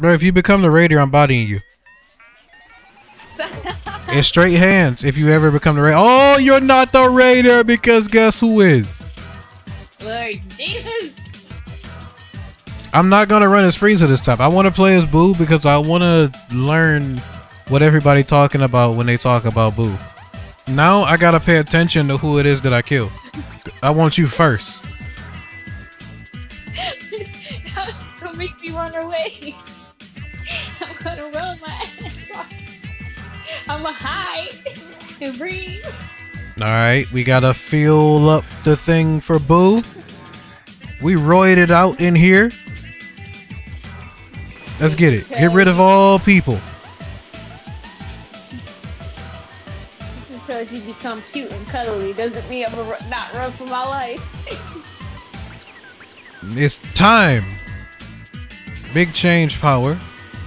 Bro, if you become the Raider, I'm bodying you. It's straight hands if you ever become the Raider. Oh, you're not the Raider because guess who is? Lord Jesus. I'm not going to run as Frieza this time. I want to play as Buu because I want to learn what everybody talking about when they talk about Buu. Now I got to pay attention to who it is that I kill. I want you first. That was just going to make me run away. I'm going to roll my ass off. I'm going to hide and breathe. Alright, we got to fuel up the thing for Buu. We roid it out in here. Let's get it. Get rid of all people. Just because you become cute and cuddly doesn't mean I'm gonna not run for my life. It's time. Big change power.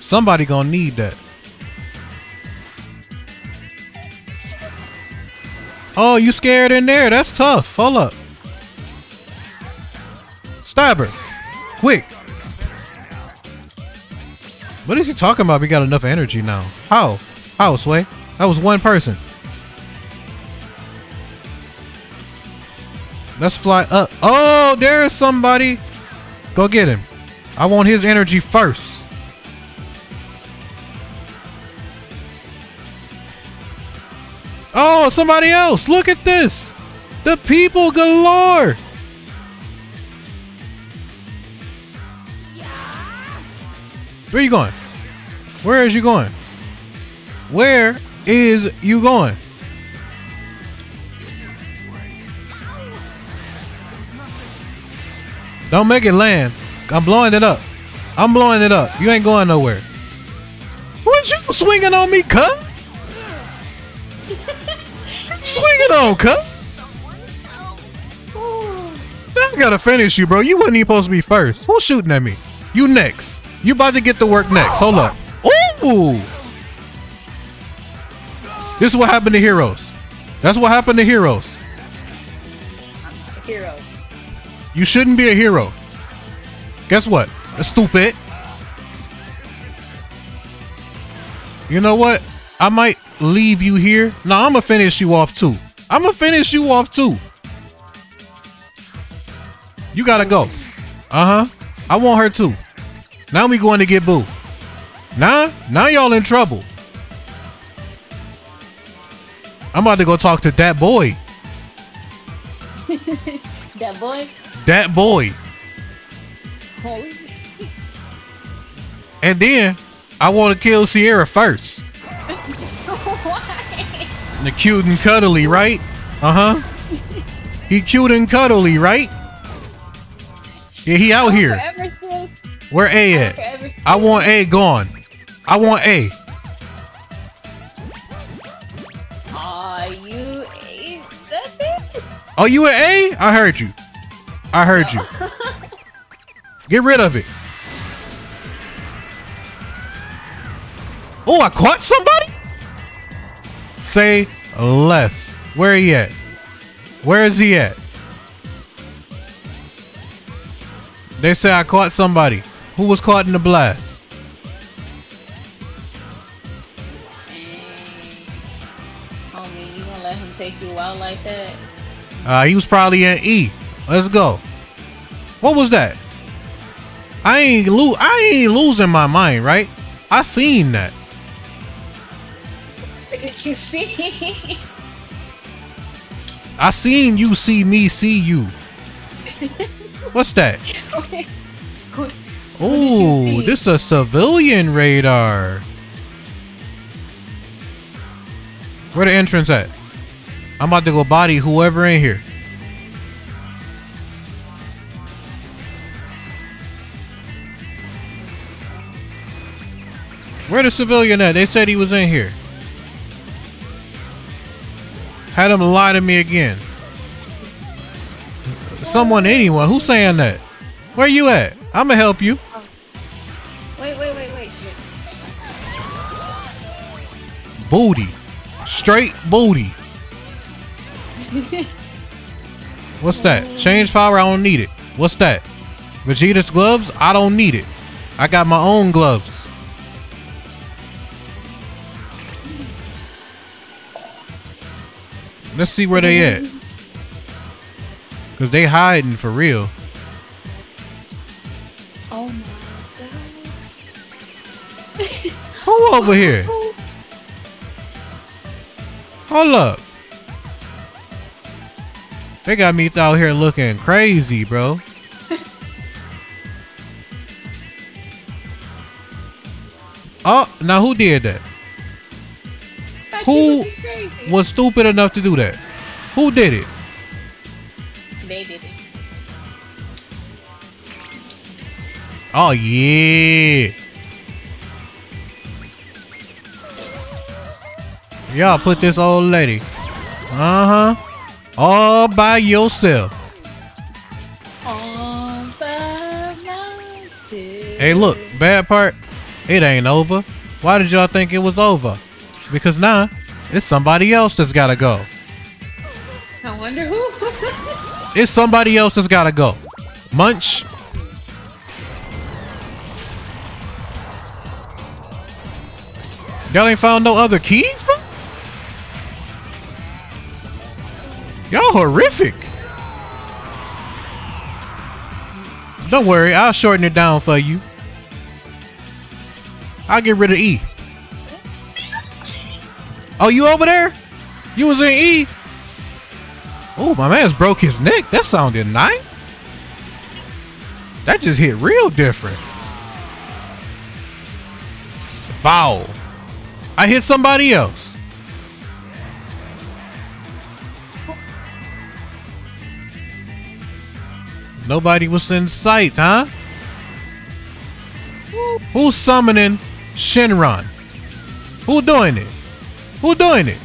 Somebody gonna need that. Oh, you scared in there? That's tough. Hold up. Stab her. Quick. What is he talking about? We got enough energy now. How? How, Sway? That was one person. Let's fly up. Oh, there is somebody. Go get him. I want his energy first. Oh, somebody else. Look at this. The people galore. Where you going? Where is you going? Where is you going? Don't make it land. I'm blowing it up. I'm blowing it up. You ain't going nowhere. What you swinging on me, cub? Swinging on, cub. I gotta finish you, bro. You wasn't even supposed to be first. Who's shooting at me? You next. You about to get to work next. Hold up. Ooh! This is what happened to heroes. That's what happened to heroes. I'm a hero. You shouldn't be a hero. Guess what? That's stupid. You know what? I might leave you here. No, I'm gonna finish you off too. I'm gonna finish you off too. You gotta go. Uh-huh. I want her too. Now we going to get Buu. Now y'all in trouble. I'm about to go talk to that boy. That boy? That boy. Holy. And then I want to kill Sierra first. Why? The cute and cuddly, right? Uh-huh. He cute and cuddly, right? Yeah, he out here. Where A at? I want A gone. I want A. Aw, you A? That's it? Oh, you an A? I heard you. I heard you. Get rid of it. Oh, I caught somebody? Say less. Where he at? Where is he at? They say I caught somebody. Who was caught in the blast? Homie, you gonna let him take you out like that? He was probably in E. Let's go. What was that? I ain't losing my mind, right? I seen that. What did you see? I seen you see me see you. What's that? Oh, this is a civilian radar. Where the entrance at? I'm about to go body whoever in here. Where the civilian at? They said he was in here. Had him lie to me again. Someone, anyone, who's saying that? Where you at? I'ma help you. Wait. Booty. Straight booty. What's that? Change power, I don't need it. What's that? Vegeta's gloves, I don't need it. I got my own gloves. Let's see where they at. Cause they hiding for real. Oh my god. Who over here? Hold up. They got me out here looking crazy, bro. Oh, now who did that? Who was stupid enough to do that? Who did it? They did it. Oh yeah. Y'all put this old lady all by yourself. On the mountain. Hey look, bad part, it ain't over. Why did y'all think it was over? Because now, it's somebody else that's gotta go. I wonder who? It's somebody else that's gotta go. Munch. Y'all ain't found no other keys, bro? Y'all horrific. Don't worry, I'll shorten it down for you. I'll get rid of E. Oh, you over there? You was in E? Oh, my man's broke his neck. That sounded nice. That just hit real different. Bow. I hit somebody else. Nobody was in sight, huh? Who's summoning Shenron? Who doing it? Who doing it?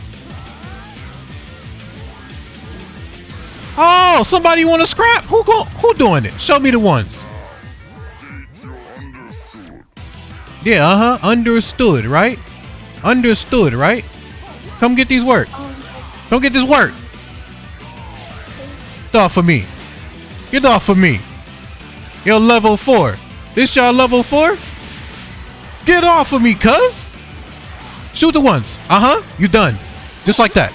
Oh, somebody want to scrap? Who doing it? Show me the ones. Yeah, understood, right? Understood, right? Come get these work. Come get this work. Get off of me. Get off of me. You're level 4. This y'all level 4? Get off of me, cuz. Shoot the ones. You done. Just like that.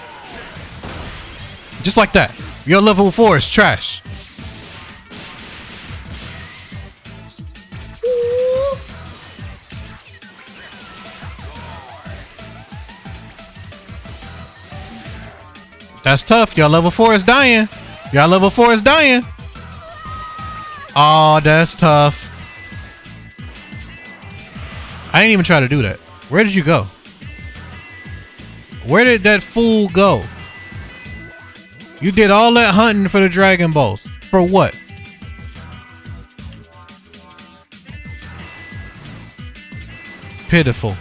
Just like that. Your level 4 is trash. That's tough. Your level 4 is dying. Your level 4 is dying. Oh, that's tough. I didn't even try to do that. Where did you go? Where did that fool go? You did all that hunting for the Dragon Balls. For what? Pitiful.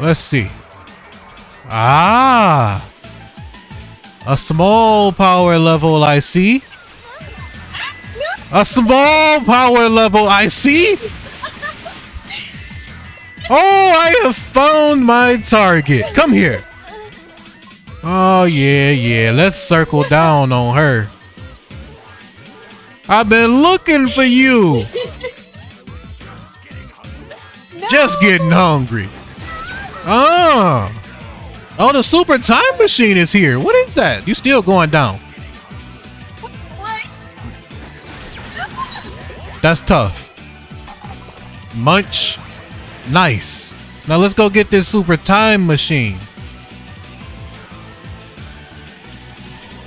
Let's see. Ah! A small power level, I see. A small power level, I see. Oh, I have found my target. Come here. Oh, yeah, yeah. Let's circle down on her. I've been looking for you. No. Just getting hungry. Oh. Oh, the super time machine is here. What is that? You still going down. That's tough. Munch. Nice. Now let's go get this super time machine.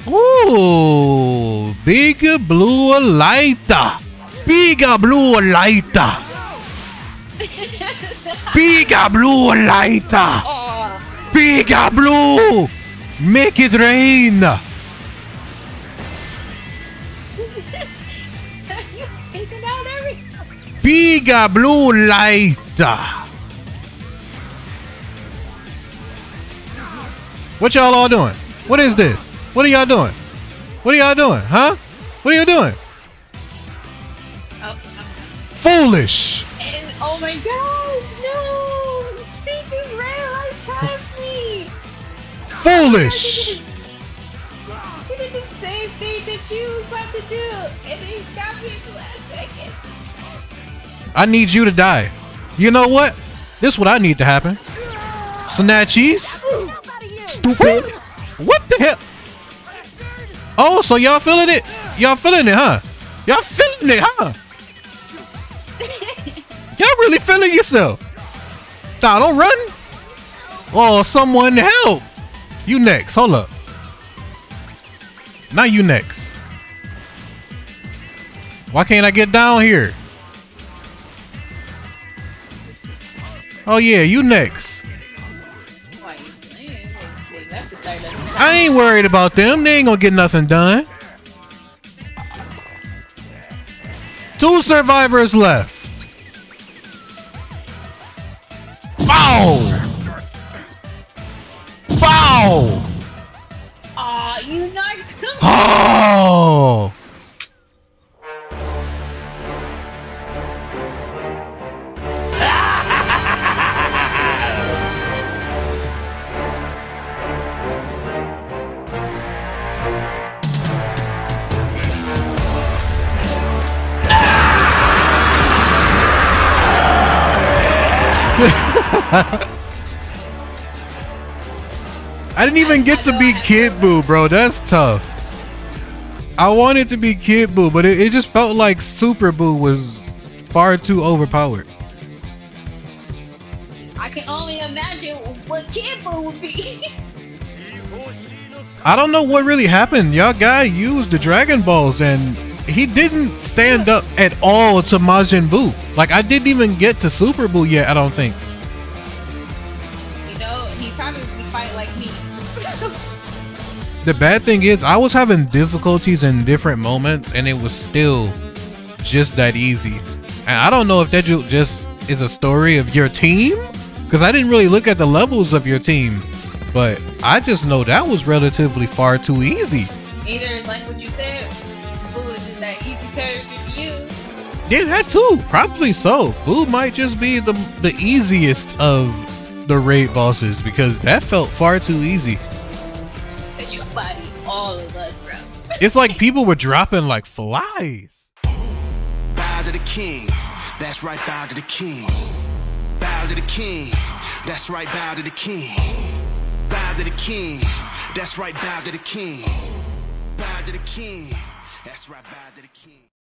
Ooh, big blue lighter. Big blue lighter. Big blue lighter. Big blue. Make it rain. Big blue light. What y'all all doing? What is this? What are y'all doing? What are y'all doing? Huh? What are you doing? Oh, foolish. And, oh my gosh, no. Speaking rare, time me. Foolish. You did the same thing that you and then he stopped me at the last second. I need you to die. You know what? This is what I need to happen. Snatchies. Stupid. What the hell? Oh, so y'all feeling it? Y'all feeling it, huh? Y'all feeling it, huh? Y'all really feeling yourself? Nah, don't run. Oh, someone help. You next. Hold up. Now you next. Why can't I get down here? Oh yeah, you next. I ain't worried about them. They ain't gonna get nothing done. 2 survivors left. Bow! Bow! Aw, you knocked him. Oh! I didn't even get to be Kid Buu, bro. That's tough. I wanted to be Kid Buu, but it just felt like Super Buu was far too overpowered. I can only imagine what Kid Buu would be. I don't know what really happened. Y'all guy used the Dragon Balls and he didn't stand up at all to Majin Buu. Like, I didn't even get to Super Buu yet, I don't think. The bad thing is I was having difficulties in different moments and it was still just that easy. And I don't know if that just is a story of your team, because I didn't really look at the levels of your team, but I just know that was relatively far too easy. Either like what you said, Buu is just that easy character to use. Yeah, that too. Probably so. Buu might just be the easiest of the raid bosses, because that felt far too easy. You body all of us, bro. It's like people were dropping like flies. Bow to the king. That's right, bow to the king. Bow to the king. That's right, bow to the king. Bow to the king. That's right, bow to the king. Bow to the king. That's right, bow to the king.